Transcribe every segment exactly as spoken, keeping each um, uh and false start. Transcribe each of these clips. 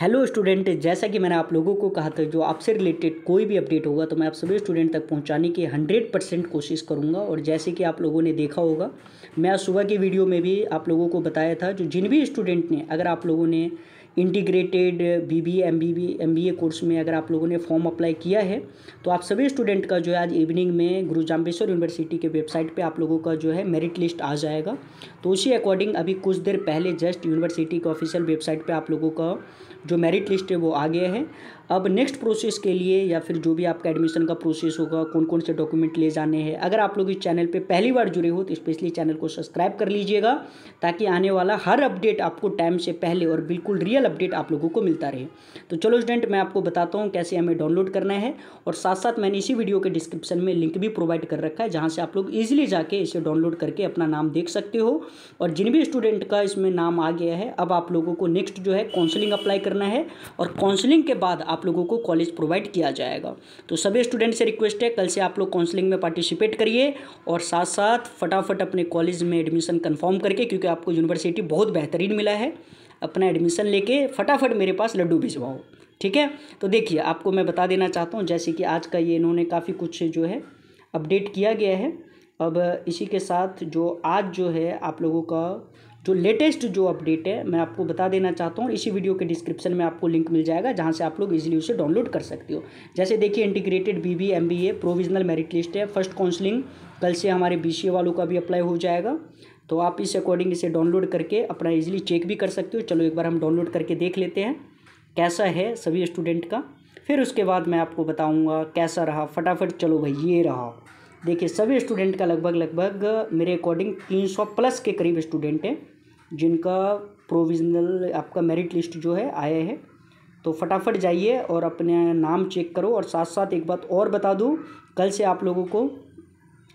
Hello student, जैसा कि मैंने आप लोगों को कहा था, जो आपसे रिलेटेड कोई भी अपडेट होगा तो मैं आप सभी स्टूडेंट तक पहुंचाने की हंड्रेड परसेंट कोशिश करूंगा। और जैसे कि आप लोगों ने देखा होगा, मैं आज सुबह की वीडियो में भी आप लोगों को बताया था, जो जिन भी स्टूडेंट ने, अगर आप लोगों ने integrated B B M B B M B A course में अगर आप लोगों ने फॉर्म अप्लाई किया है, तो आप सभी स्टूडेंट का जो है आज इवनिंग में गुरु जाम्बेश्वर यूनिवर्सिटी के वेबसाइट पे आप लोगों का जो है मेरिट लिस्ट आ जाएगा। तो उसी अकॉर्डिंग अभी कुछ देर पहले जस्ट यूनिवर्सिटी के ऑफिशियल वेबसाइट पे आप लोगों का जो मेरिट लिस्ट है वो आ गया है। अब नेक्स्ट प्रोसेस के लिए या फिर जो भी आपका एडमिशन का प्रोसेस होगा, कौन कौन से डॉक्यूमेंट ले जाने हैं, अगर आप लोग इस चैनल पे पहली बार जुड़े हो तो स्पेशली चैनल को सब्सक्राइब कर लीजिएगा, ताकि आने वाला हर अपडेट आपको टाइम से पहले और बिल्कुल रियल अपडेट आप लोगों को मिलता रहे। तो चलो स्टूडेंट, मैं आपको बताता हूँ कैसे हमें डाउनलोड करना है, और साथ साथ मैंने इसी वीडियो के डिस्क्रिप्शन में लिंक भी प्रोवाइड कर रखा है, जहाँ से आप लोग ईजिली जाके इसे डाउनलोड करके अपना नाम देख सकते हो। और जिन भी स्टूडेंट का इसमें नाम आ गया है, अब आप लोगों को नेक्स्ट जो है काउंसलिंग अप्लाई करना है, और काउंसलिंग के बाद आप लोगों को कॉलेज प्रोवाइड किया जाएगा। तो सभी स्टूडेंट से रिक्वेस्ट है, कल से आप लोग काउंसलिंग में पार्टिसिपेट करिए, और साथ साथ फटाफट अपने कॉलेज में एडमिशन कंफर्म करके, क्योंकि आपको यूनिवर्सिटी बहुत बेहतरीन मिला है, अपना एडमिशन लेके फटाफट मेरे पास लड्डू भिजवाओ, ठीक है। तो देखिए, आपको मैं बता देना चाहता हूँ, जैसे कि आज का ये इन्होंने काफ़ी कुछ जो है अपडेट किया गया है। अब इसी के साथ जो आज जो है आप लोगों का जो लेटेस्ट जो अपडेट है मैं आपको बता देना चाहता हूँ। इसी वीडियो के डिस्क्रिप्शन में आपको लिंक मिल जाएगा, जहाँ से आप लोग इजीली उसे डाउनलोड कर सकते हो। जैसे देखिए, integrated BB MBA provisional merit list है, फर्स्ट काउंसलिंग कल से हमारे बीसीए वालों का भी अप्लाई हो जाएगा। तो आप इस अकॉर्डिंग इसे डाउनलोड करके अपना इजीली चेक भी कर सकते हो। चलो एक बार हम डाउनलोड करके देख लेते हैं कैसा है सभी स्टूडेंट का, फिर उसके बाद मैं आपको बताऊँगा कैसा रहा। फटाफट चलो भाई, ये रहा। देखिए, सभी स्टूडेंट का लगभग लगभग मेरे अकॉर्डिंग तीन सौ प्लस के करीब स्टूडेंट हैं जिनका प्रोविजनल आपका मेरिट लिस्ट जो है आया है। तो फटाफट जाइए और अपने नाम चेक करो। और साथ साथ एक बात और बता दूं, कल से आप लोगों को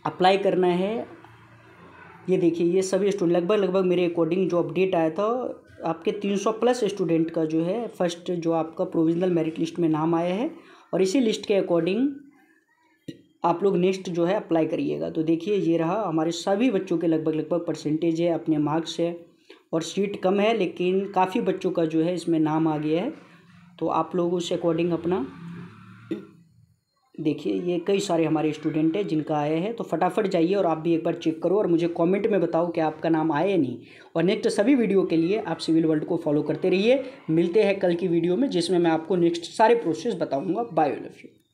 अप्लाई करना है। ये देखिए, ये सभी स्टूडेंट लगभग लगभग मेरे अकॉर्डिंग जो अपडेट आया था, आपके तीन सौ प्लस स्टूडेंट का जो है फर्स्ट जो आपका प्रोविजनल मेरिट लिस्ट में नाम आया है, और इसी लिस्ट के अकॉर्डिंग आप लोग नेक्स्ट जो है अप्लाई करिएगा। तो देखिए, ये रहा, हमारे सभी बच्चों के लगभग लगभग परसेंटेज है, अपने मार्क्स है, और सीट कम है, लेकिन काफ़ी बच्चों का जो है इसमें नाम आ गया है। तो आप लोग उस अकॉर्डिंग अपना देखिए, ये कई सारे हमारे स्टूडेंट हैं जिनका आया है। तो फटाफट जाइए और आप भी एक बार चेक करो, और मुझे कमेंट में बताओ कि आपका नाम आया या नहीं। और नेक्स्ट सभी वीडियो के लिए आप सिविल वर्ल्ड को फॉलो करते रहिए। मिलते हैं कल की वीडियो में, जिसमें मैं आपको नेक्स्ट सारे प्रोसेस बताऊँगा। Bye all of you.